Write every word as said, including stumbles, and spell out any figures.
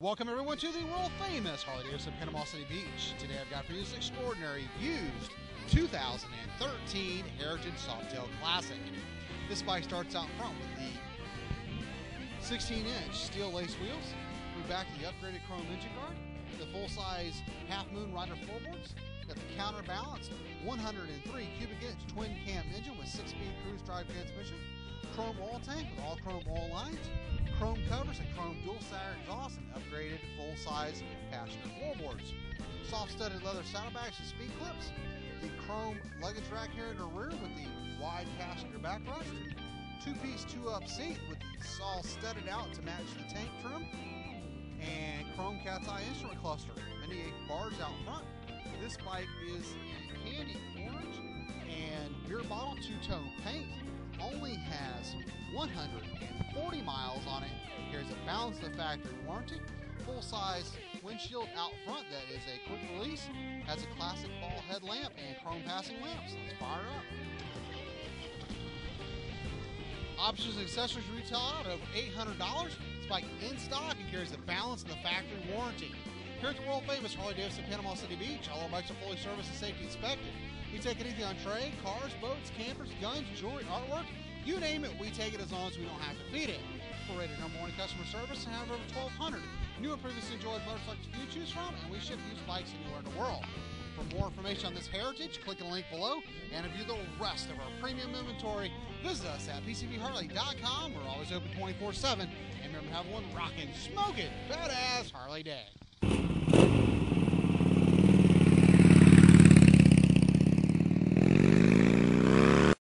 Welcome everyone to the world famous Harley Davidson Panama City Beach. Today I've got for you this extraordinary used two thousand thirteen Heritage Softail Classic. This bike starts out front with the sixteen inch steel lace wheels. We're back to the upgraded chrome engine guard, the full-size half moon rider floorboards, got the counterbalanced one hundred three cubic inch twin cam engine with six-speed cruise drive transmission, chrome oil tank with all chrome oil lines, chrome covers and chrome dual stagger exhaust, and upgraded full-size passenger floorboards. Soft studded leather saddlebags and speed clips, the chrome luggage rack here in the rear with the wide passenger backrest, two-piece two-up seat with the all studded out to match the tank trim, and chrome cat's eye instrument cluster, mini eight bars out front. This bike is candy orange and beer bottle two-tone paint. Only has one hundred forty miles on it. It carries a balance of factory warranty. Full-size windshield out front that is a quick release. Has a classic ball headlamp and chrome passing lamps. Let's fire it up. Options and accessories retail out over eight hundred dollars. This bike in stock and carries a balance of the factory warranty. Here at the world-famous Harley-Davidson Panama City Beach, all our bikes are fully serviced and safety inspected. We take anything on trade, cars, boats, campers, guns, jewelry, artwork, you name it, we take it as long as we don't have to feed it. We're rated number one in customer service and have over twelve hundred new and previously enjoyed motorcycles you choose from, and we ship used bikes anywhere in the world. For more information on this heritage, click the link below, and to view the rest of our premium inventory, visit us at p c b harley dot com. We're always open twenty-four seven, and remember to have one rockin', smokin', badass Harley day.